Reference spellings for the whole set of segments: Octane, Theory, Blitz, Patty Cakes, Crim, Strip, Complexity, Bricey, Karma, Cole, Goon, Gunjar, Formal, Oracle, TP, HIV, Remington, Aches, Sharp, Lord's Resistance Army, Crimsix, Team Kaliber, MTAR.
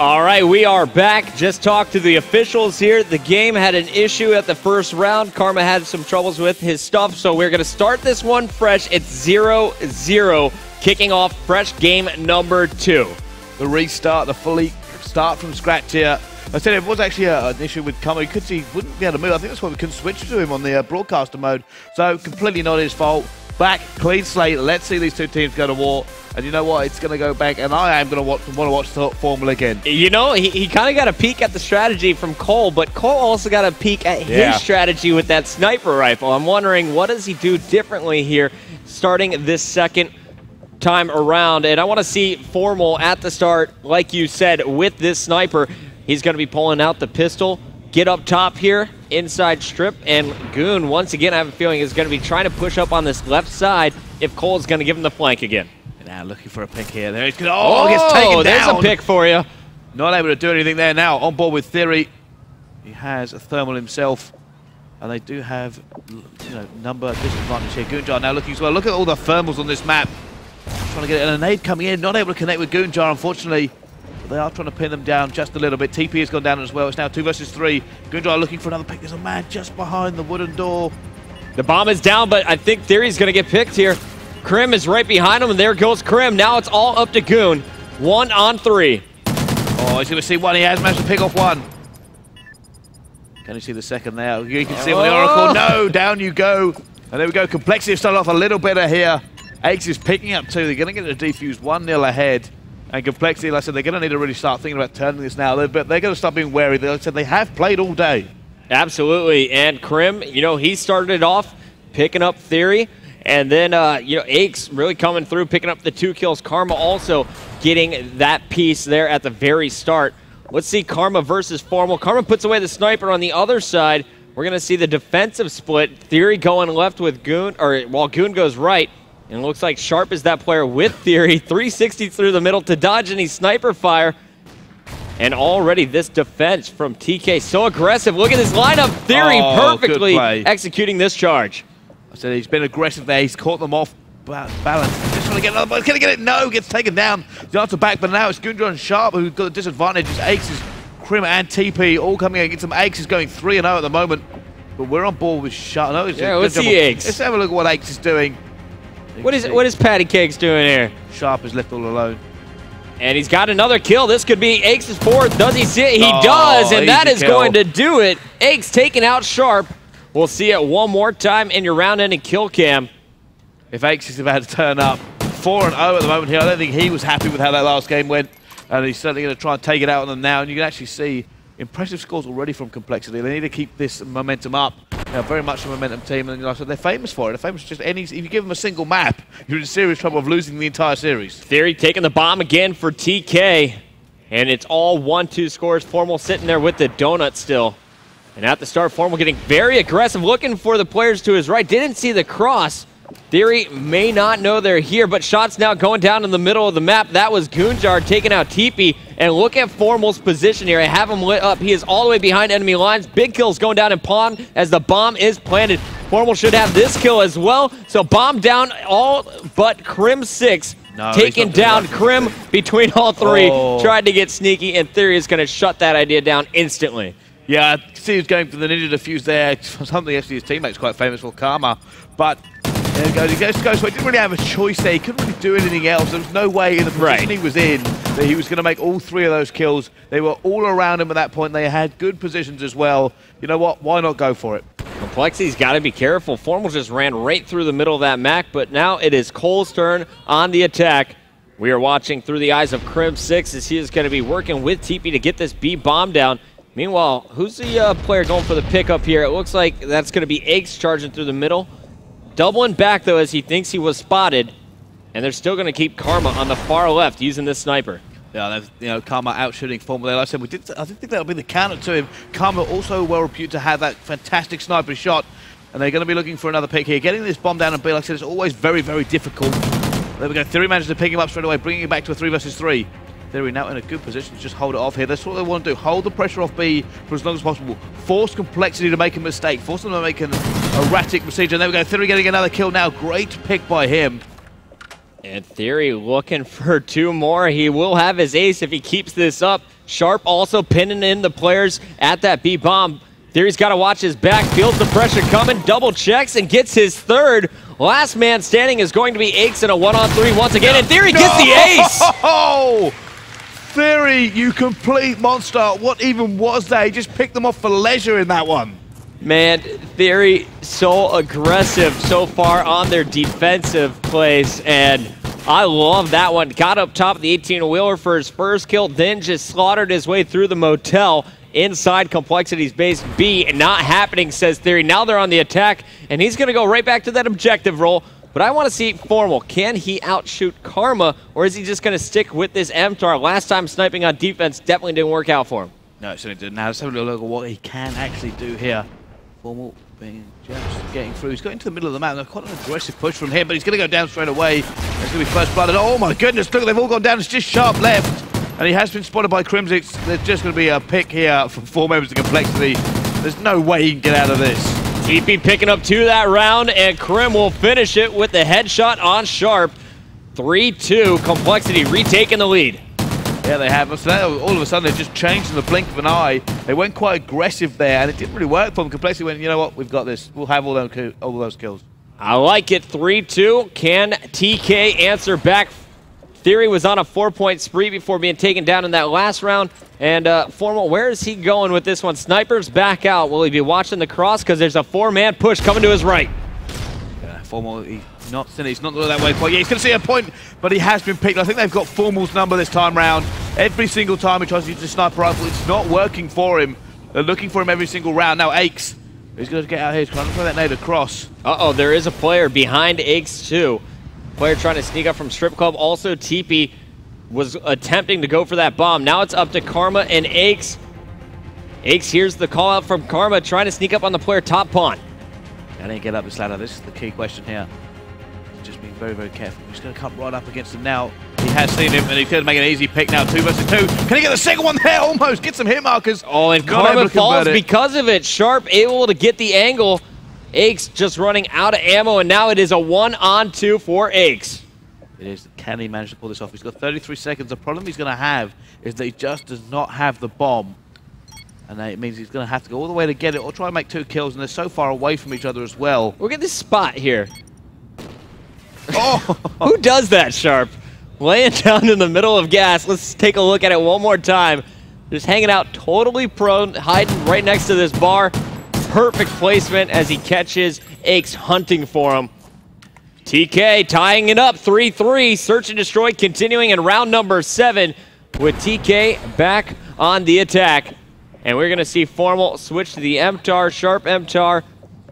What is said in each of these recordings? All right, we are back. Just talked to the officials here. The game had an issue at the first round. Karma had some troubles with his stuff, so we're going to start this one fresh. It's 0-0, kicking off fresh game number 2. The restart, the fully start from scratch here. I said it was actually an issue with Karma. You could see he wouldn't be able to move. I think that's why we couldn't switch to him on the broadcaster mode. So completely not his fault. Back, clean slate. Let's see these two teams go to war. And you know what? It's going to go back, and I am going to want to watch Formal again. You know, he kind of got a peek at the strategy from Cole, but Cole also got a peek at his strategy with that sniper rifle. I'm wondering, what does he do differently here starting this second time around? And I want to see Formal at the start, like you said, with this sniper. He's going to be pulling out the pistol. Get up top here, inside Strip, and Goon, once again, I have a feeling, is going to be trying to push up on this left side if Cole's going to give him the flank again. Now looking for a pick here. There he's going. Oh, he gets taken down. There's a pick for you. Not able to do anything there now. On board with Theory. He has a thermal himself, and they do have, you know, number disadvantage here. Gunjar now looking as well. Look at all the thermals on this map. Trying to get it. And a nade coming in. Not able to connect with Gunjar, unfortunately. But they are trying to pin them down just a little bit. TP has gone down as well. It's now 2 versus 3. Gunjar looking for another pick. There's a man just behind the wooden door. The bomb is down, but I think Theory's going to get picked here. Crim is right behind him, and there goes Crim. Now it's all up to Goon. 1 on 3. Oh, he's going to see one. He has managed to pick off one. Can you see the second there? You can see on the Oracle. No, down you go. And there we go. Complexity started off a little better here. Aches is picking up 2. They're going to get the defuse 1-0 ahead. And Complexity, like I said, they're going to need to really start thinking about turning this now. But they're going to start being wary. Like I said, they have played all day. Absolutely. And Crim, you know, he started it off picking up Theory. And then, you know, Aches really coming through, picking up the 2 kills. Karma also getting that piece there at the very start. Let's see Karma versus Formal. Karma puts away the sniper on the other side. We're going to see the defensive split. Theory going left with Goon, or while Goon goes right. And it looks like Sharp is that player with Theory. 360 through the middle to dodge any sniper fire. And already this defense from TK so aggressive. Look at this lineup. Theory perfectly executing this charge. So he's been aggressive there. He's caught them off balance. Just trying to get another ball. He's going to get it. No, gets taken down. He's after back, but now it's Gunjar and Sharp who've got the disadvantage. It's Aches, Crim, and TP all coming against him. Aches is going 3-0 at the moment, but we're on board with Sharp. No, yeah, let's see Aches. Let's have a look at what Aches is doing. What is Patty Cakes doing here? Sharp is left all alone. And he's got another kill. This could be Aches' 4th. Does he see it? He does, and that is going to do it. Aches taking out Sharp. We'll see it one more time in your round-ending kill cam. If Aches is about to turn up, 4-0 at the moment here. I don't think he was happy with how that last game went, and he's certainly going to try and take it out on them now. And you can actually see impressive scores already from Complexity. They need to keep this momentum up. Now, very much a momentum team, and you know, so they're famous for it. They're famous for just any. If you give them a single map, you're in serious trouble of losing the entire series. Theory taking the bomb again for TK, and it's all 1-2 scores. Formal sitting there with the donut still. And at the start, Formal getting very aggressive, looking for the players to his right. Didn't see the cross. Theory may not know they're here, but shots now going down in the middle of the map. That was Gunjar taking out TP. And look at Formal's position here. I have him lit up. He is all the way behind enemy lines. Big kills going down in Pawn as the bomb is planted. Formal should have this kill as well. So bomb down all but Crimsix. No, taking down Crim between all three. Tried to get sneaky, and Theory is going to shut that idea down instantly. Yeah, I see he's going for the ninja defuse there. Something actually his teammate's quite famous for, Karma. But there he goes. He goes to go. So he didn't really have a choice there. He couldn't really do anything else. There was no way in the position he was in that he was going to make all 3 of those kills. They were all around him at that point. They had good positions as well. You know what? Why not go for it? Complexity's got to be careful. Formal just ran right through the middle of that Mac, but now it is Cole's turn on the attack. We are watching through the eyes of Crimsix as he is going to be working with TP to get this B bomb down. Meanwhile, who's the player going for the pickup here? It looks like that's going to be Aches charging through the middle. Doubling back, though, as he thinks he was spotted. And they're still going to keep Karma on the far left using this sniper. Yeah, you know, Karma out-shooting Formal there. Like I said, I didn't think that would be the counter to him. Karma also well-reputed to have that fantastic sniper shot. And they're going to be looking for another pick here. Getting this bomb down and B, like I said, it's always very, very difficult. There we go. Theory manages to pick him up straight away, bringing him back to a 3 versus 3. They're now in a good position to just hold it off here. That's what they want to do. Hold the pressure off B for as long as possible. Force Complexity to make a mistake. Force them to make an erratic procedure. And there we go. Theory getting another kill now. Great pick by him. And Theory looking for two more. He will have his ace if he keeps this up. Sharp also pinning in the players at that B-bomb. Theory's got to watch his back, feels the pressure coming, double checks, and gets his third. Last man standing is going to be Aches in a 1-on-3 once again, and Theory gets the ace! Oh! Theory, you complete monster. What even was that? He just picked them off for leisure in that one. Man, Theory so aggressive so far on their defensive plays, and I love that one. Got up top of the 18-wheeler for his first kill, then just slaughtered his way through the motel. Inside Complexity's base B, not happening, says Theory. Now they're on the attack, and he's going to go right back to that objective role. But I want to see Formal. Can he outshoot Karma, or is he just going to stick with this MTAR? Last time sniping on defense definitely didn't work out for him. No, it certainly didn't. Now let's have a look at what he can actually do here. Formal being just getting through. He's got into the middle of the map. They're quite an aggressive push from him, but he's going to go down straight away. There's going to be first blood. And oh my goodness, look, they've all gone down. It's just Sharp left. And he has been spotted by Crimsix. There's just going to be a pick here from four members of Complexity. There's no way he can get out of this. TP picking up two that round, and Crim will finish it with the headshot on Sharp. 3-2, Complexity retaking the lead. Yeah, they have. So all of a sudden, they just changed in the blink of an eye. They went quite aggressive there, and it didn't really work for them. Complexity went, you know what, we've got this. We'll have all those kills. I like it. 3-2. Can TK answer back? Theory was on a 4-point spree before being taken down in that last round. And Formal, where is he going with this one? Sniper's back out. Will he be watching the cross? Because there's a 4-man push coming to his right. Yeah, Formal, he's not going that way. But yeah, he's going to see a point, but he has been picked. I think they've got Formal's number this time round. Every single time he tries to use the sniper rifle, it's not working for him. They're looking for him every single round. Now Aches, he's going to get out here. He's trying to throw that nade across. Uh-oh, there is a player behind Aches too. Player trying to sneak up from Strip Club. Also, TP was attempting to go for that bomb. Now it's up to Karma and Aches. Aches hears the call out from Karma, trying to sneak up on the player top pawn. Can he get up this ladder? This is the key question here. Just being very, very careful. He's going to come right up against him now. He has seen him, and he's going to make an easy pick now. 2 versus 2. Can he get the second one there? Almost. Get some hit markers. Oh, and Karma falls because of it. Sharp able to get the angle. Aches just running out of ammo, and now it is a 1-on-2 for Aches. It is. Can he manage to pull this off? He's got 33 seconds. The problem he's going to have is that he just does not have the bomb. And that means he's going to have to go all the way to get it or try and make 2 kills, and they're so far away from each other as well. Look at this spot here. Oh! Who does that, Sharp? Laying down in the middle of gas. Let's take a look at it one more time. Just hanging out totally prone, hiding right next to this bar. Perfect placement as he catches Aches hunting for him. TK tying it up, 3-3. Search and destroy continuing in round number 7 with TK back on the attack. And we're going to see Formal switch to the MTAR, Sharp MTAR,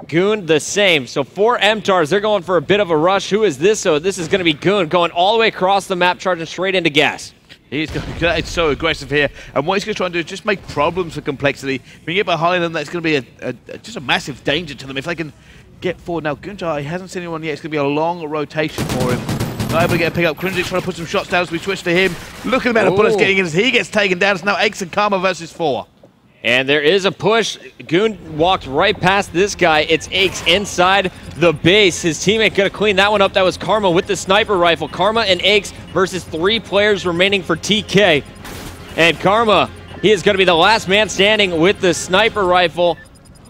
Goon the same. So 4 MTARs, they're going for a bit of a rush. Who is this? So this is going to be Goon going all the way across the map, charging straight into gas. He's going to get so aggressive here, and what he's going to try and do is just make problems for Complexity. If you get behind them, that's going to be just a massive danger to them if they can get forward. Now, Gunjar, he hasn't seen anyone yet. It's going to be a long rotation for him. Not able to get a pick up. Crimsix trying to put some shots down as we switch to him. Look at the amount of bullets getting in as he gets taken down. It's now Aches and Karma versus 4. And there is a push. Goon walked right past this guy. It's Aches inside the base. His teammate could have cleaned that one up. That was Karma with the sniper rifle. Karma and Aches versus 3 players remaining for TK. And Karma, he is going to be the last man standing with the sniper rifle.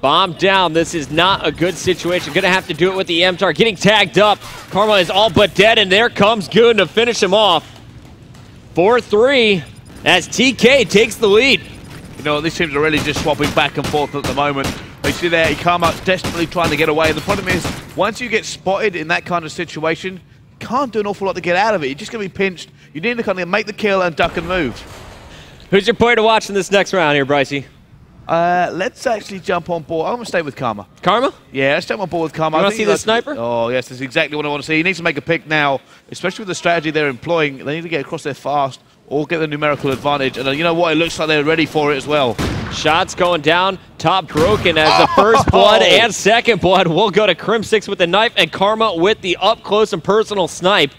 Bomb down. This is not a good situation. Going to have to do it with the MTAR. Getting tagged up. Karma is all but dead, and there comes Goon to finish him off. 4-3 as TK takes the lead. You know, these teams are really just swapping back and forth at the moment. You see there, Karma desperately trying to get away. The problem is, once you get spotted in that kind of situation, you can't do an awful lot to get out of it. You're just going to be pinched. You need to kind of make the kill and duck and move. Who's your player to watch in this next round here, Bricey? Let's actually jump on board. I'm going to stay with Karma. Karma? Yeah, let's jump on board with Karma. You want to see the sniper? Oh, yes, that's exactly what I want to see. He needs to make a pick now, especially with the strategy they're employing. They need to get across there fast or get the numerical advantage, and you know what, it looks like they're ready for it as well. Shots going down, top broken as the first blood and second blood will go to Crimsix with the knife and Karma with the up-close and personal snipe.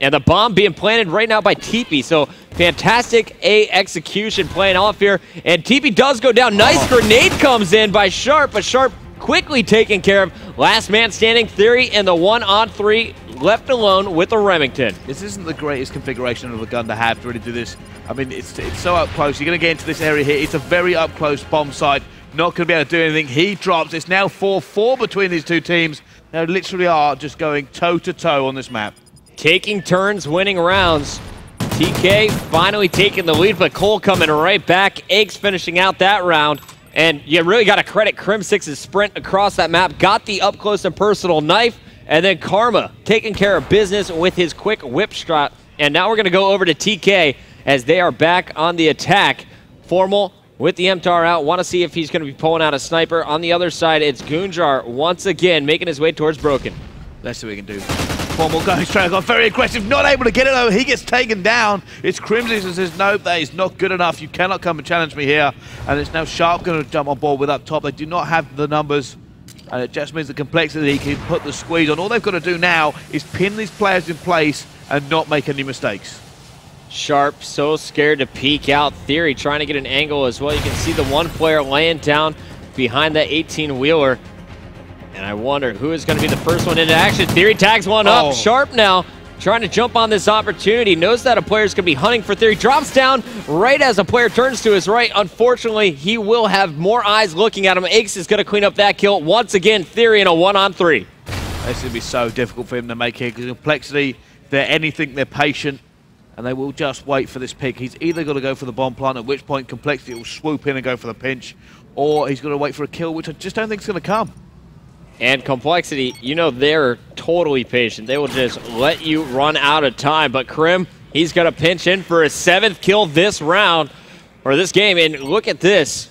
And the bomb being planted right now by TP, so fantastic execution playing off here. And TP does go down, nice grenade comes in by Sharp, but Sharp quickly taken care of. Last man standing, Theory in the 1-on-3 left alone with a Remington. This isn't the greatest configuration of a gun to have to really do this. I mean, it's so up close. You're going to get into this area here. It's a very up close bomb site. Not going to be able to do anything. He drops. It's now 4-4 between these two teams. They literally are just going toe-to-toe on this map. Taking turns, winning rounds. TK finally taking the lead, but Cole coming right back. Aches finishing out that round. And you really got to credit Crim6's sprint across that map. Got the up-close and personal knife. And then Karma taking care of business with his quick whip shot. And now we're going to go over to TK as they are back on the attack. Formal with the MTAR out. Want to see if he's going to be pulling out a sniper. On the other side, it's Gunjar once again making his way towards Broken. Let's see what he can do. Formal going straight across, very aggressive, not able to get it over. He gets taken down. It's Crimsix who says, nope, that is not good enough. You cannot come and challenge me here. And it's now Sharp going to jump on board with up top. They do not have the numbers. And it just means the complexity can put the squeeze on. All they've got to do now is pin these players in place and not make any mistakes. Sharp so scared to peek out. Theory trying to get an angle as well. You can see the one player laying down behind that 18-wheeler. And I wonder who is going to be the first one into action. Theory tags one up. Sharp now trying to jump on this opportunity. Knows that a player is going to be hunting for Theory. Drops down right as a player turns to his right. Unfortunately, he will have more eyes looking at him. Aches is going to clean up that kill. Once again, Theory in a 1-on-3. This is going to be so difficult for him to make here because complexity, they're anything, they're patient. And they will just wait for this pick. He's either got to go for the bomb plant, at which point complexity will swoop in and go for the pinch. Or he's got to wait for a kill, which I just don't think is going to come. And complexity, you know, they're totally patient. They will just let you run out of time. But Crim, he's going to pinch in for his 7th kill this round, or this game. And look at this.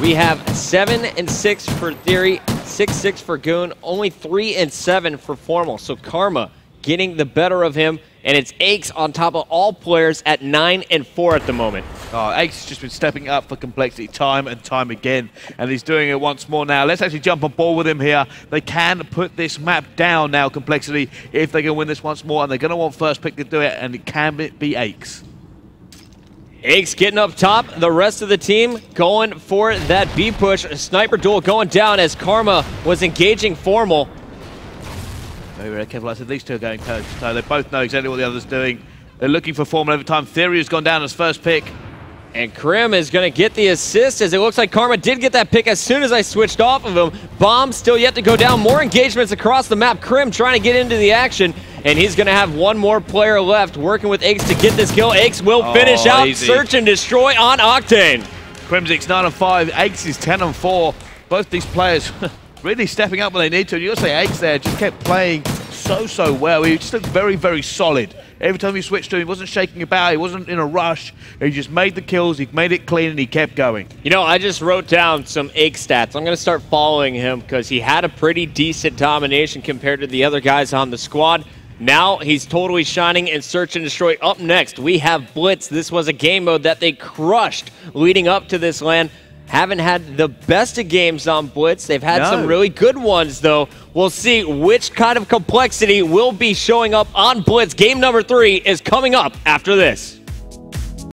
We have 7 and 6 for Theory, 6-6 for Goon, only 3 and 7 for Formal. So Karma getting the better of him. And it's Aches on top of all players at 9 and 4 at the moment. Oh, Aches has just been stepping up for complexity time and time again. And he's doing it once more now. Let's actually jump on board with him here. They can put this map down now, complexity, if they can win this once more. And they're going to want first pick to do it, and it can be Aches. Aches getting up top. The rest of the team going for that B push. A sniper duel going down as Karma was engaging Formal. Very, very careful. I said these two are going toe to toe. They both know exactly what the other's doing. They're looking for Formal every time. Theory has gone down as first pick. And Crim is going to get the assist as it looks like Karma did get that pick as soon as I switched off of him. Bomb still yet to go down. More engagements across the map. Crim trying to get into the action. And he's going to have one more player left working with Aches to get this kill. Aches will finish out. Easy. Search and destroy on Octane. Crimsix 9 and 5. Aches is 10 and 4. Both these players... really stepping up when they need to. And you got to say Aches there just kept playing so well. He just looked very, very solid. Every time you switched to him, he wasn't shaking about. He wasn't in a rush. He just made the kills. He made it clean, and he kept going. You know, I just wrote down some Aches stats. I'm going to start following him because he had a pretty decent domination compared to the other guys on the squad. Now he's totally shining in Search and Destroy. Up next, we have Blitz. This was a game mode that they crushed leading up to this LAN. Haven't had the best of games on Blitz. They've had some really good ones, though. We'll see which kind of complexity will be showing up on Blitz. Game number 3 is coming up after this.